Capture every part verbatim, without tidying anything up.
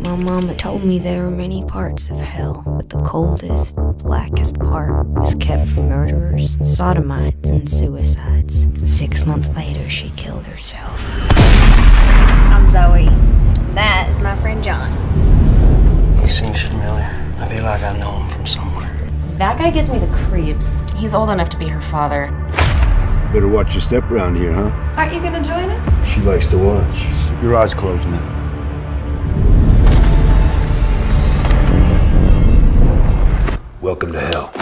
My mama told me there were many parts of hell, but the coldest, blackest part was kept for murderers, sodomites, and suicides. Six months later, she killed herself. I'm Zoe. That is my friend John. He seems familiar. I feel like I know him from somewhere. That guy gives me the creeps. He's old enough to be her father. Better watch your step around here, huh? Aren't you gonna join us? She likes to watch. Keep your eyes closed now. Welcome to hell.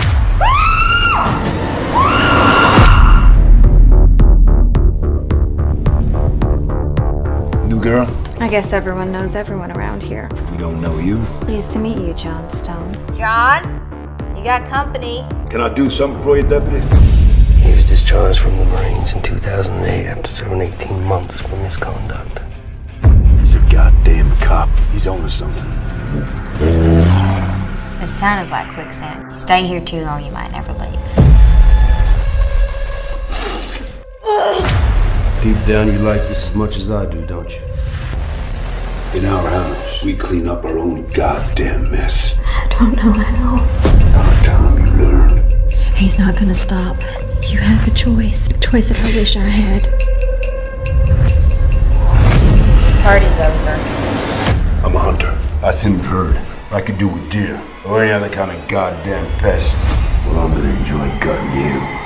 New girl? I guess everyone knows everyone around here. We don't know you. Pleased to meet you, John Stone. John, you got company. Can I do something for you, Deputy? He was discharged from the Marines in two thousand eight after serving eighteen months for misconduct. He's a goddamn cop. He's on to something. This town is like quicksand. You stay here too long, you might never leave. Deep down, you like this as much as I do, don't you? In our house, we clean up our own goddamn mess. I don't know at all. Our time, you learn. He's not gonna stop. You have a choice. A choice that I wish I had. Party's over. I'm a hunter. I thinned herd. I could do with deer, or any other kind of goddamn pest. Well, I'm gonna enjoy gutting you.